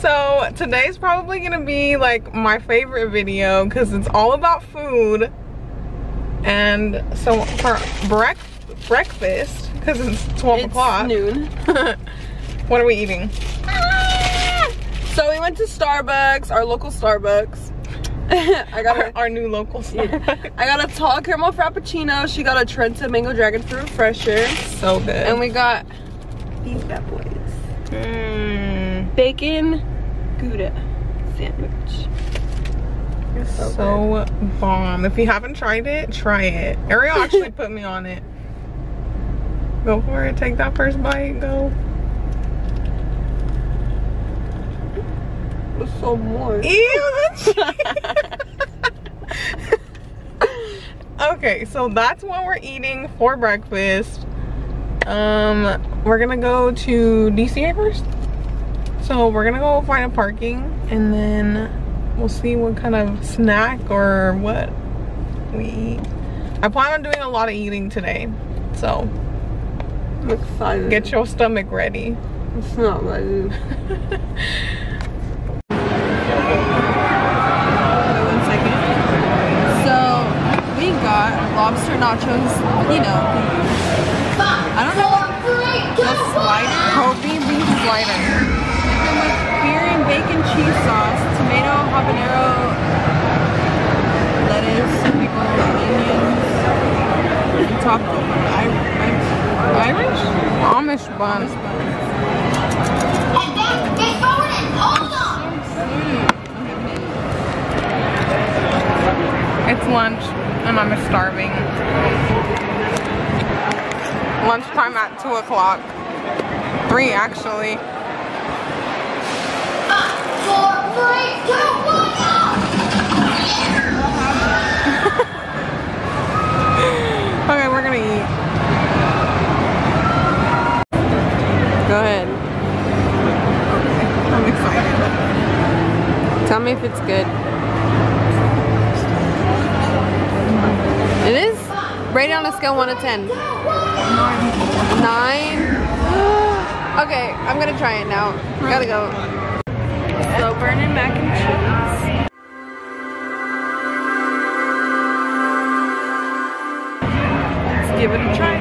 So today's probably gonna be like my favorite video because it's all about food. And so for breakfast, because it's 12 o'clock. Noon. What are we eating? So we went to Starbucks, our local Starbucks. I got our new local Starbucks. Yeah. I got a tall caramel frappuccino. She got a Trenta mango dragon fruit refresher. So good. And we got these bad boys. Bacon Gouda sandwich. It's so bomb. If you haven't tried it, try it. Ariel actually put me on it. Go for it. Take that first bite. Go. It's so moist. Ew, that's Okay, so that's what we're eating for breakfast. We're gonna go to DCA first. So we're gonna go find a parking and then we'll see what kind of snack or what we eat. I plan on doing a lot of eating today, so I'm excited. Get your stomach ready. It's not ready. So we got lobster nachos, you know. I don't know what the slider, Kobe beef slider. Bacon cheese sauce, tomato, habanero, lettuce, pickles, onions, and taco. Irish? Amish bun. And then get going and hold on! It's lunch and I'm starving. Lunchtime at 2 o'clock. 3 actually. Okay, we're gonna eat. Go ahead. Okay, I'm excited. Tell me if it's good. It is? Rate it on a scale 1 to 10. 9? Okay, I'm gonna try it now. Gotta go. So burning mac and cheese. Let's give it a try.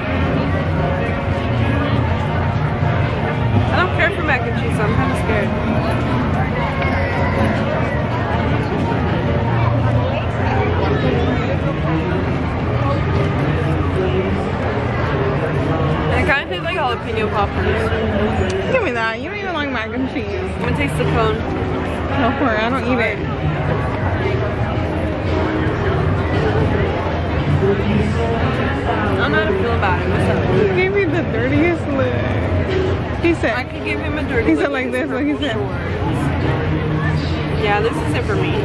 I don't care for mac and cheese, so I'm kind of scared. It kind of tastes like jalapeno poppers. Give me that. You don't even like mac and cheese. I'm gonna taste the cone. No, I don't eat it. I don't know how to feel about it. What's up? He gave me the dirtiest look. He said, I could give him a dirty look. He said, like this, like he said. Yeah, this is it for me.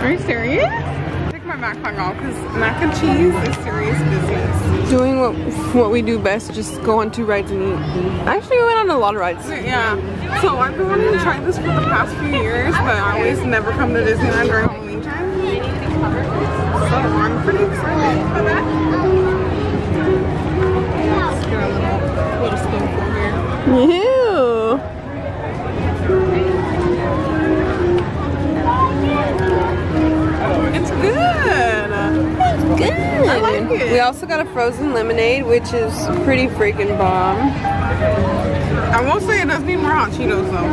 Are you serious? I took my backpack off because mac and cheese is serious business. Doing what we do best, just go on 2 rides and eat. Actually, we went on a lot of rides. Yeah. So I've been wanting to try this for the past few years, but I always never come to Disneyland during Halloween time. So I'm pretty excited for that. Let's get a little spoonful here. Ew! It's good! It's good! I like it! We also got a frozen lemonade, which is pretty freaking bomb. I won't say it does need more hot Cheetos though.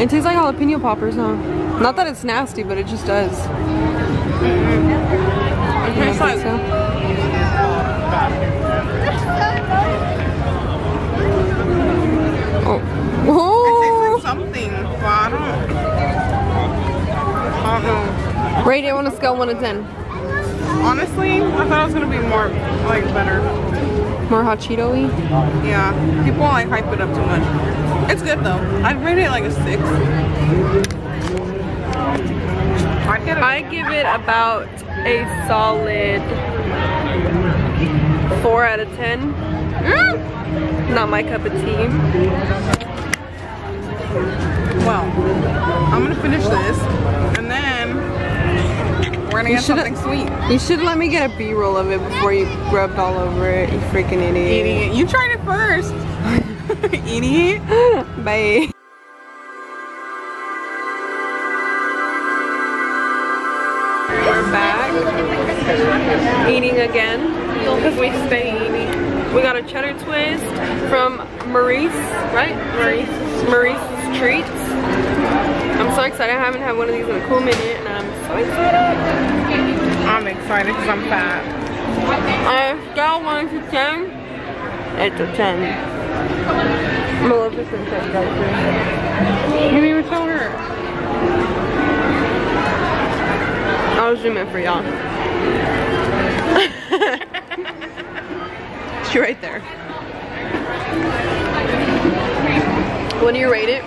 It tastes like jalapeno poppers, huh? Not that it's nasty, but it just does. Mm-hmm. It tastes like... So. Oh. Oh. It tastes like something, but I don't know. Rate it on a scale 1 to 10. Honestly, I thought it was going to be more, like, better. More hot Cheeto-y? Yeah. People, like, hype it up too much. It's good, though. I'd rate it, like, a 6. I give it about a solid 4 out of 10. Mm! Not my cup of tea. Well, I'm going to finish this, and then we're gonna get something sweet. You should let me get a B-roll of it before you rubbed all over it, you freaking idiot. Idiot. You tried it first. Idiot. Bye. We're back. Eating again. Because we stay eating. We got a cheddar twist from Maurice, right? Maurice's Treats. I'm so excited. I haven't had one of these in a cool minute and I'm so excited. I'm excited because I'm fat. I got 1 to 10. It's a 10. I'm a little bit concerned about this. You didn't even tell her. I'll zoom in for y'all. She right there. What do you rate it?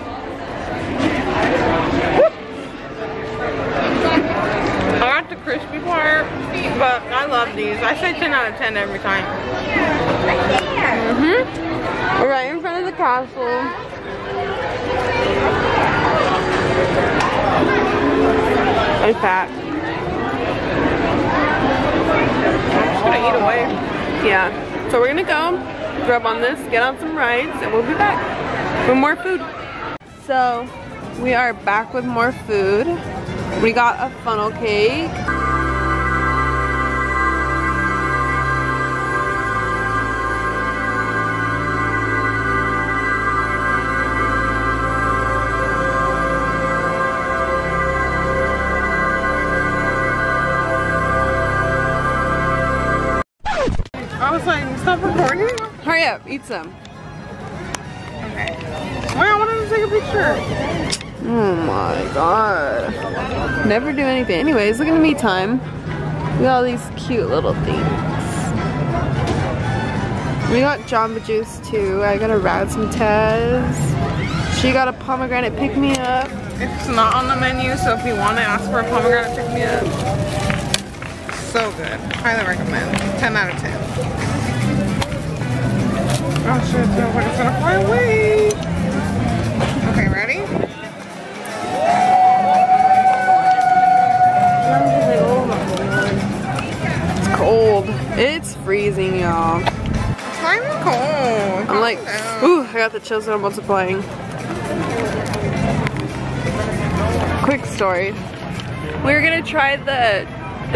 I got the crispy part, but I love these. I say 10 out of 10 every time. Mm-hmm. We're right in front of the castle. It's packed. I'm just gonna eat away. Yeah. So we're gonna go grab on this, get on some rides, and we'll be back with more food. So we are back with more food. We got a funnel cake. I was like, stop recording. Hurry up, eat some. Okay. Wait, I wanted to take a picture. Oh my god. Never do anything. Anyways, look at me time. We got all these cute little things. We got Jamba Juice too. I got a Razzmatazz. She got a pomegranate pick-me-up. It's not on the menu, so if you want to ask for a pomegranate pick-me-up. So good. Highly recommend. 10 out of 10. Oh shit, nobody's gonna fly away. Okay, ready? Cold. It's freezing, y'all. It's not even cold. I'm like, ooh, I got the chills and I'm multiplying. Quick story. We were gonna try the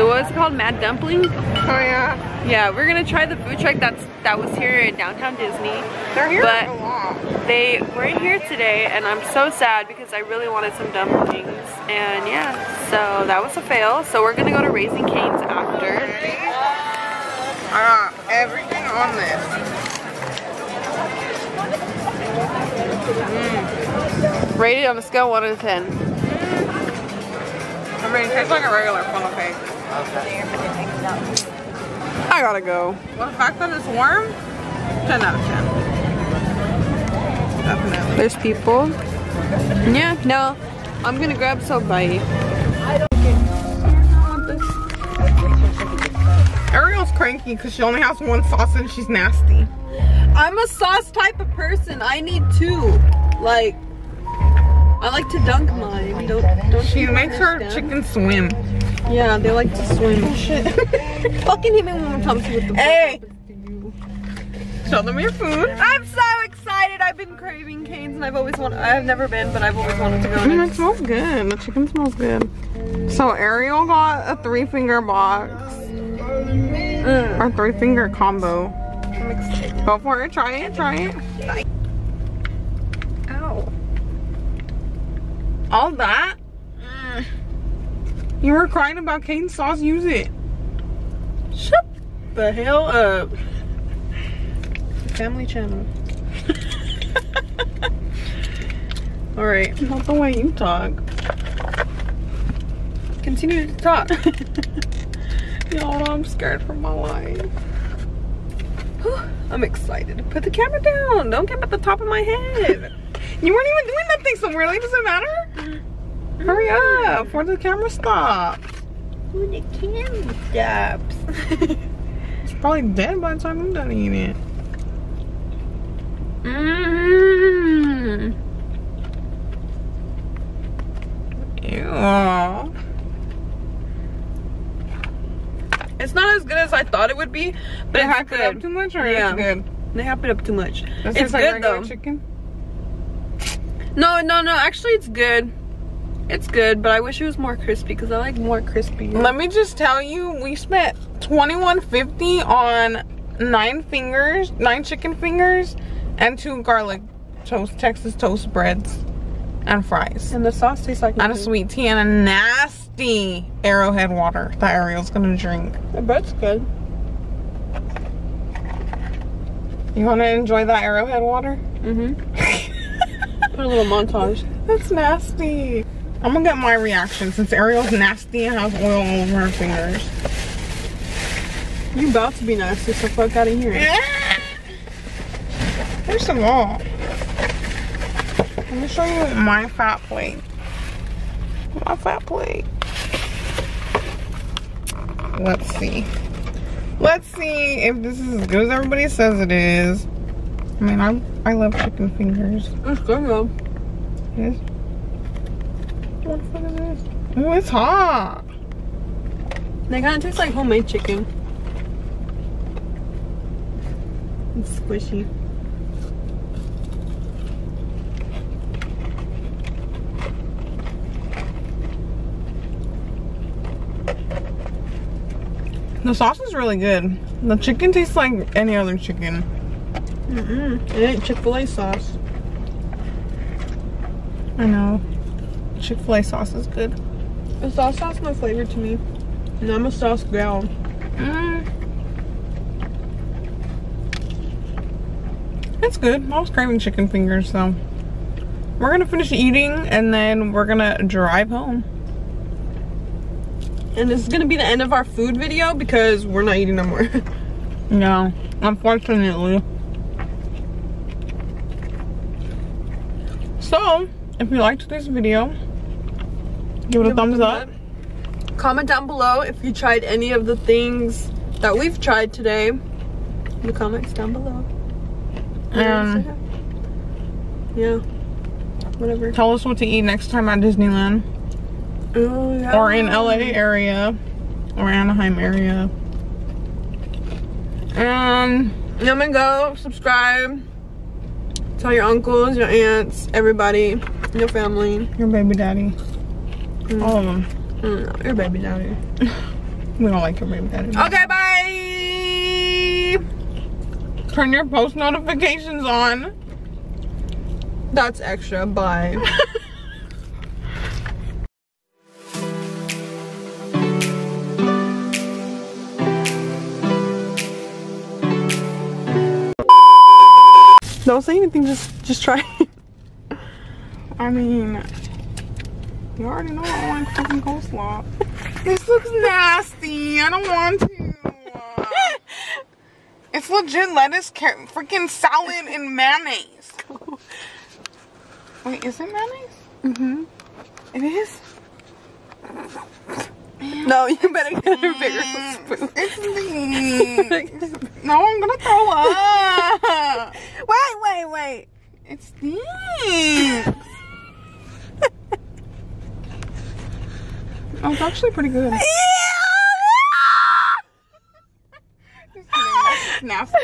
what was it called? Mad Dumpling? Oh yeah. Yeah, we're gonna try the food truck that was here in downtown Disney. They're here but a lot. They weren't here today and I'm so sad because I really wanted some dumplings. And yeah, so that was a fail. So we're gonna go to Raising Cane's after. Okay. Everything on this. Rated on a scale 1 to 10. I mean, it tastes like a regular funnel cake. Okay. I gotta go. Well, the fact that it's warm, 10 out of 10. Definitely. There's people. Yeah, no. I'm gonna grab some bite. Ariel's cranky because she only has one sauce and she's nasty. I'm a sauce type of person. I need two. Like, I like to dunk mine. Don't she makes her chicken swim. Yeah, they like to swim. Oh, shit. Fucking hit me when it comes with the hey. Show them your food. I'm so excited. I've been craving Cane's and I've always wanted, I've never been, but I've always wanted to go. I mean, it smells good. The chicken smells good. So Ariel got a 3-finger box. Our 3-finger combo. Go for it. Try it. Try it. Ow. All that? You were crying about Cane's sauce. Use it. Shut the hell up. Family channel. Alright. Not the way you talk. Continue to talk. Y'all, I'm scared for my life. Whew, I'm excited. Put the camera down. Don't get at the top of my head. You weren't even doing that thing somewhere. Like, does it matter? Hurry up. Before the camera stops. When the camera stops. It's probably dead by the time I'm done eating it. Mmm. Ew. It's not as good as I thought it would be, but they hype it up too much, or yeah, it's good. They hype it up too much. This it's like good though. Chicken? No. Actually, it's good. It's good, but I wish it was more crispy because I like more crispy. Let me just tell you, we spent $21.50 on 9 chicken fingers, and 2 garlic toast, Texas toast breads, and fries. And the sauce tastes like nothing. And a sweet tea and a nasty Arrowhead water that Ariel's gonna drink. I bet it's good. You wanna enjoy that Arrowhead water? Mm-hmm. Put a little montage. That's nasty. I'm gonna get my reaction since Ariel's nasty and has oil all over her fingers. You about to be nasty, so fuck out of here. Yeah. First of all, let me show you my fat plate. My fat plate. Let's see. Let's see if this is as good as everybody says it is. I mean, I love chicken fingers. It's good though. It is. What the fuck is this? Oh, it's hot. They kind of taste like homemade chicken. It's squishy. The sauce is really good. The chicken tastes like any other chicken. Mm-mm. It ain't Chick-fil-A sauce. I know. Chick-fil-A sauce is good. The sauce has no flavor to me. And I'm a sauce gal. Mm. It's good. I was craving chicken fingers, so we're gonna finish eating and then we're gonna drive home. And this is gonna be the end of our food video because we're not eating no more. No, unfortunately. So, if you liked this video, give it a thumbs up. Comment down below if you tried any of the things that we've tried today in the comments down below. Yeah, whatever. Tell us what to eat next time at Disneyland. Oh, yeah. Or in LA area or Anaheim area. And yeah, I'm gonna go subscribe. Tell your uncles, your aunts, everybody, your family, your baby daddy, all of them. Your baby daddy. We don't like your baby daddy. Okay, bye. Turn your post notifications on. That's extra. Bye. Don't say anything, just try it. I mean, you already know I want fucking coleslaw. This looks nasty. I don't want to. It's legit lettuce, carrot, freaking salad, and mayonnaise. Wait, is it mayonnaise? Mm-hmm. It is? No, you better get a bigger spoon. It's me. No, I'm gonna throw up. Wait. It stinks. Oh, it's actually pretty good. Nasty.